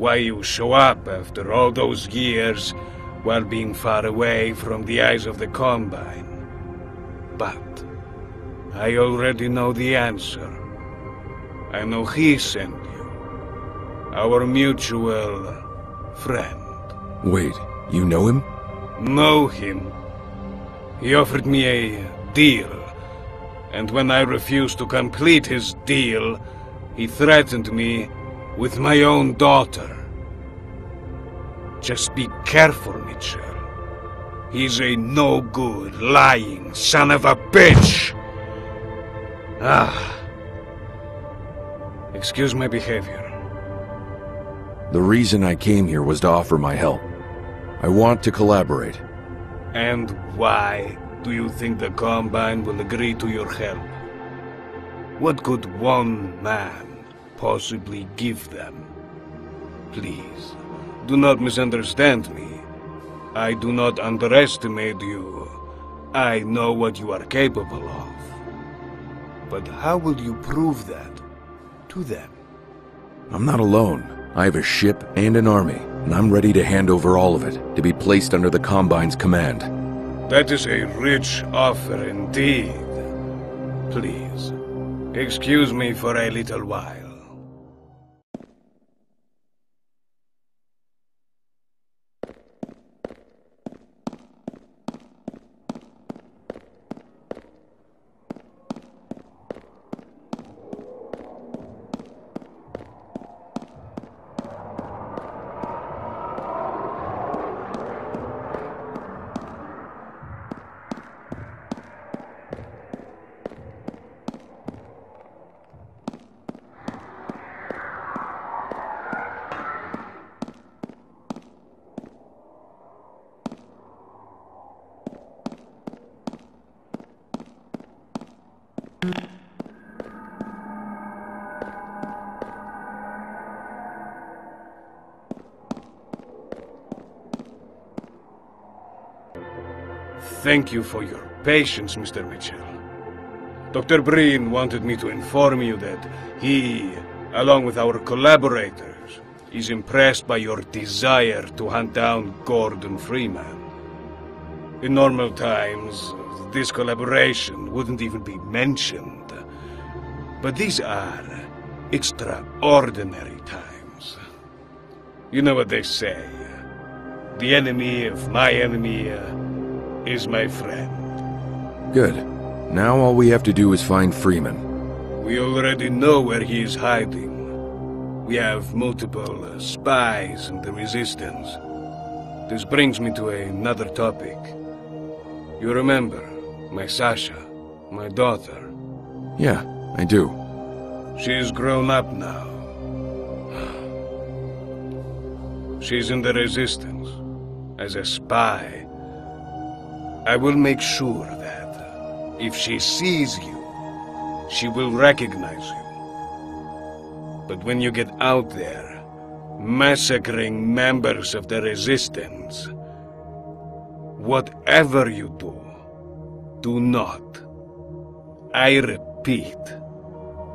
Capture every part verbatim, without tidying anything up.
why you show up after all those years while being far away from the eyes of the Combine. But I already know the answer. I know he sent you. Our mutual friend. Wait, you know him? Know him. He offered me a deal. And when I refused to complete his deal, he threatened me with my own daughter. Just be careful, Mitchell. He's a no-good, lying son of a bitch! Ah. Excuse my behavior. The reason I came here was to offer my help. I want to collaborate. And why do you think the Combine will agree to your help? What could one man possibly give them? Please, do not misunderstand me. I do not underestimate you. I know what you are capable of. But how will you prove that to them? I'm not alone. I have a ship and an army, and I'm ready to hand over all of it, to be placed under the Combine's command. That is a rich offer indeed. Please, excuse me for a little while. Thank you for your patience, Mister Mitchell. Doctor Breen wanted me to inform you that he, along with our collaborators, is impressed by your desire to hunt down Gordon Freeman. In normal times, this collaboration wouldn't even be mentioned. But these are extraordinary times. You know what they say, the enemy of my enemy uh, is my friend. Good. Now all we have to do is find Freeman. We already know where he is hiding. We have multiple uh, spies in the Resistance. This brings me to another topic. You remember my Sasha, my daughter? Yeah, I do. She's grown up now. She's in the Resistance as a spy. I will make sure that if she sees you, she will recognize you. But when you get out there, massacring members of the Resistance, whatever you do, do not, I repeat,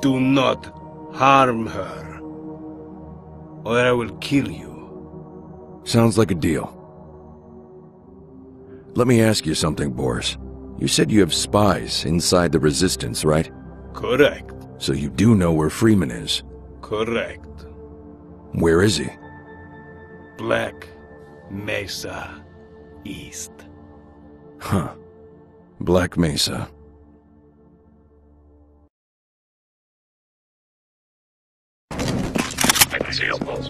do not harm her, or I will kill you. Sounds like a deal. Let me ask you something, Boris. You said you have spies inside the Resistance, right? Correct. So you do know where Freeman is? Correct. Where is he? Black Mesa East. Huh. Black Mesa. I can see your pulse.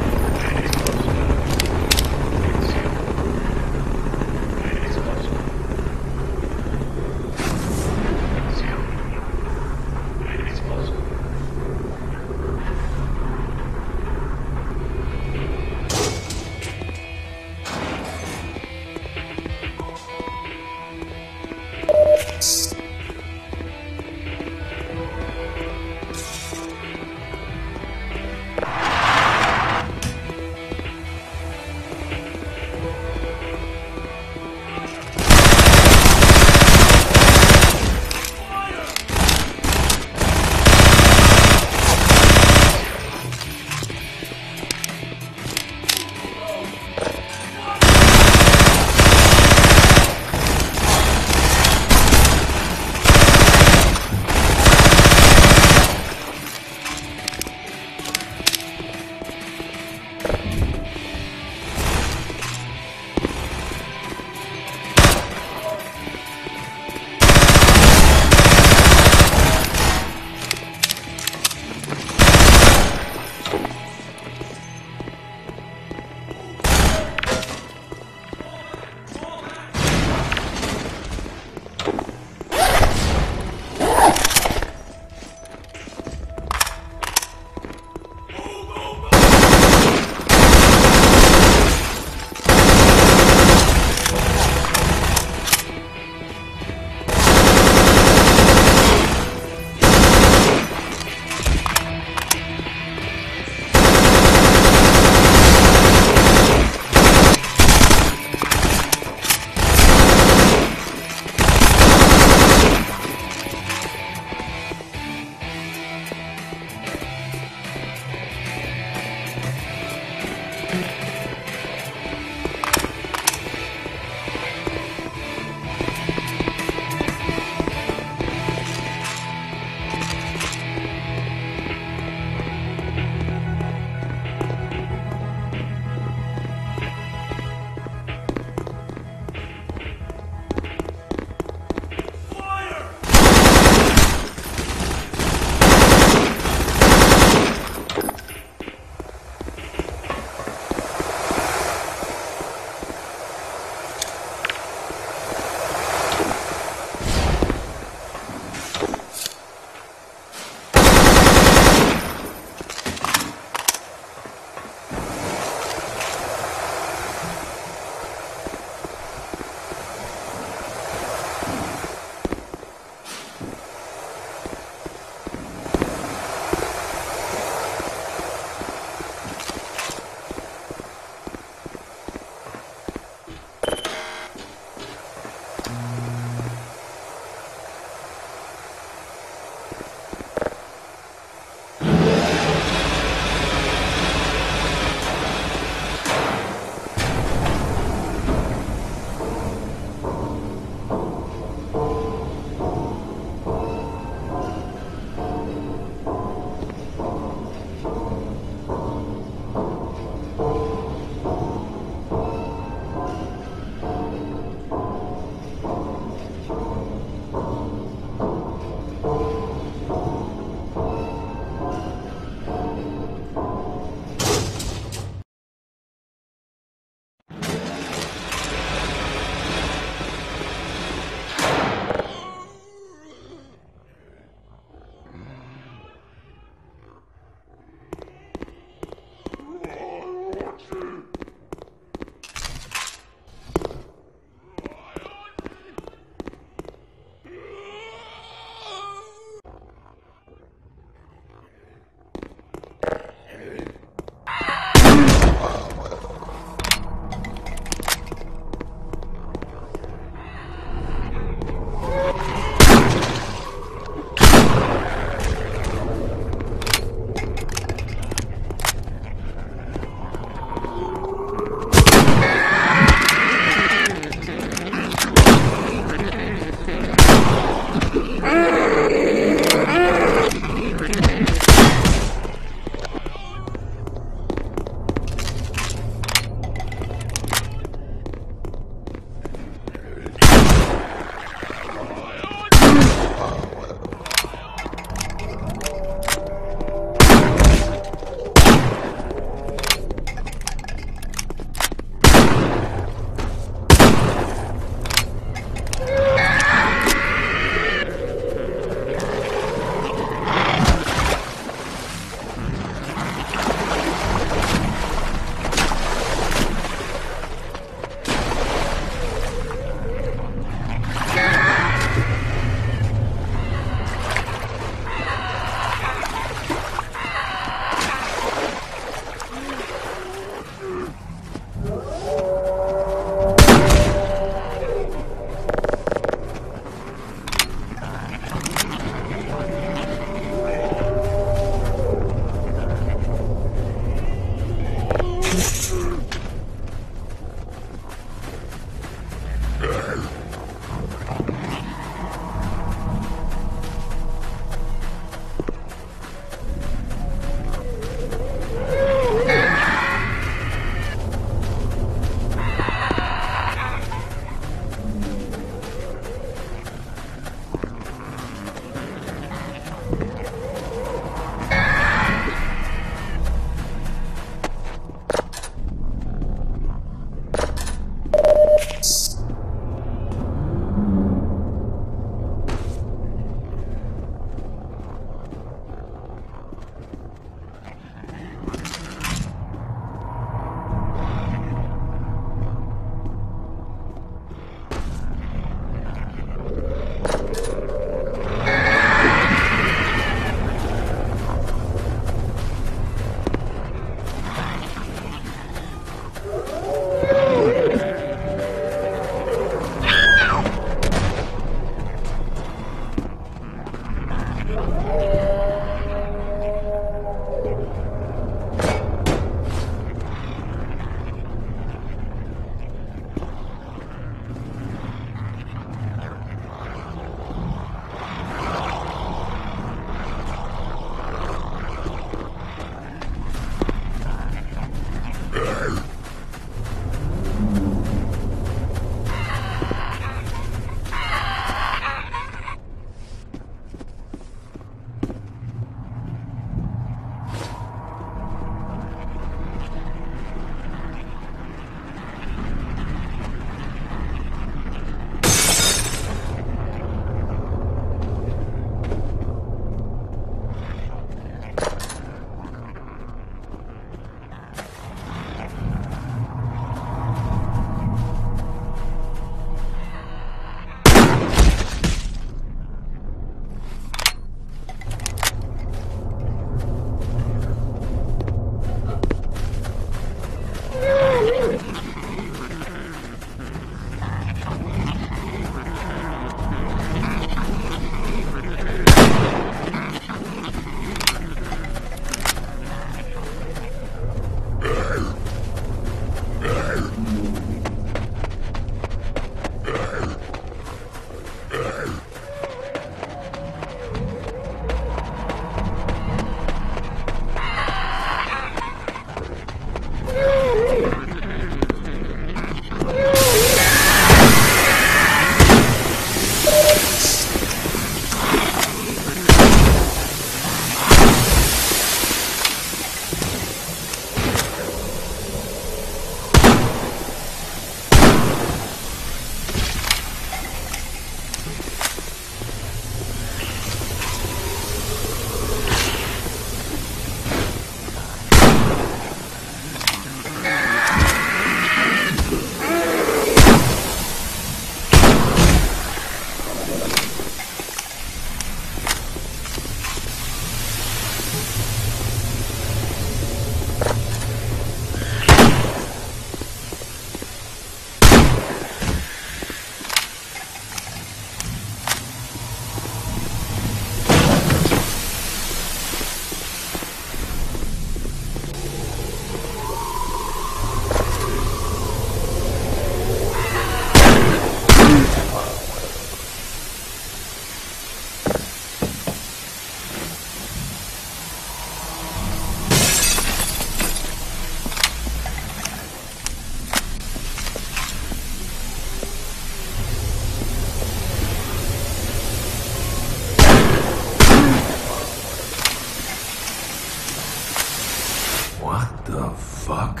What the fuck?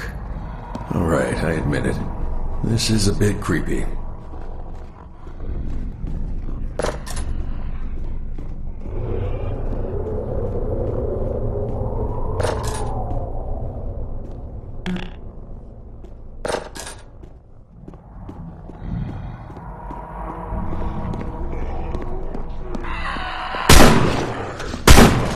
All right, I admit it. This is a bit creepy.